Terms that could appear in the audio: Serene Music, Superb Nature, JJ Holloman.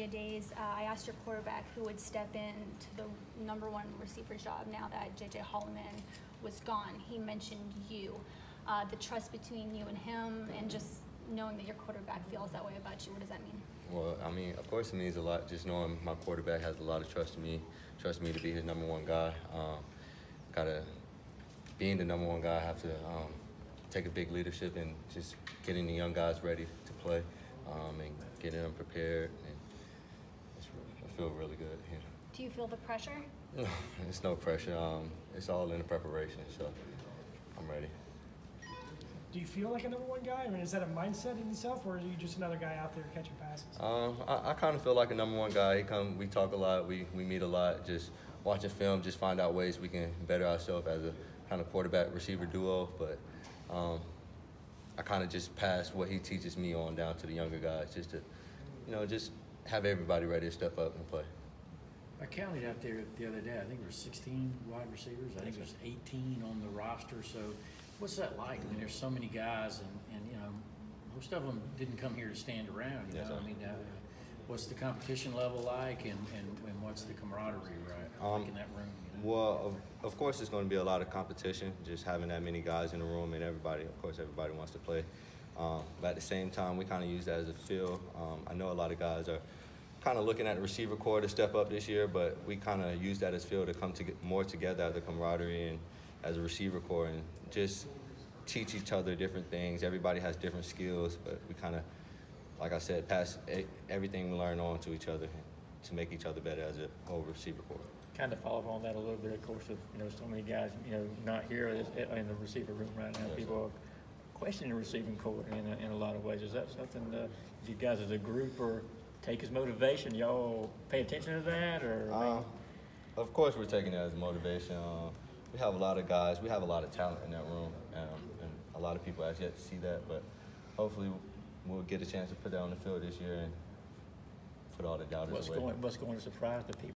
media days, I asked your quarterback who would step in to the #1 receiver's job now that JJ Holloman was gone. He mentioned you, the trust between you and him, and just knowing that your quarterback feels that way about you. What does that mean? Well, I mean, of course it means a lot. Just knowing my quarterback has a lot of trust in me, trust me to be his #1 guy. Being the #1 guy, I have to take a big leadership and just getting the young guys ready to play and getting them prepared. And it's I feel really good. Yeah. Do you feel the pressure? No, it's no pressure. It's all in the preparation, so I'm ready. Do you feel like a #1 guy? I mean, is that a mindset in yourself, or are you just another guy out there catching passes? I kind of feel like a #1 guy. We talk a lot, we meet a lot, just watching film, just find out ways we can better ourselves as a kind of quarterback-receiver duo. But I kind of just pass what he teaches me on down to the younger guys, just to, you know, just have everybody ready to step up and play. I counted out there the other day, I think there were 16 wide receivers. I think there's 18 on the roster, so what's that like? I mean, there's so many guys, and you know, most of them didn't come here to stand around, you know? I mean, what's the competition level like, and what's the camaraderie like in that room? You know? Well, of course there's going to be a lot of competition, just having that many guys in the room, and everybody, of course, everybody wants to play. But at the same time, we kind of use that as a field. I know a lot of guys are kind of looking at the receiver core to step up this year, but we kind of use that as field to come to get more together as a camaraderie and as a receiver core, and just teach each other different things. Everybody has different skills, but we kind of, like I said, pass everything we learn on to each other to make each other better as a whole receiver core. Kind of follow up on that a little bit, of course, of, you know, so many guys, you know, not here in the receiver room right now. Yes, people are questioning the receiving core in a lot of ways. Is that something that you guys as a group or take as motivation? Y'all pay attention to that, or? Of course, we're taking that as motivation. We have a lot of guys. We have a lot of talent in that room, and a lot of people have yet to see that. But hopefully, we'll get a chance to put that on the field this year and put all the doubters away. What's going to surprise the people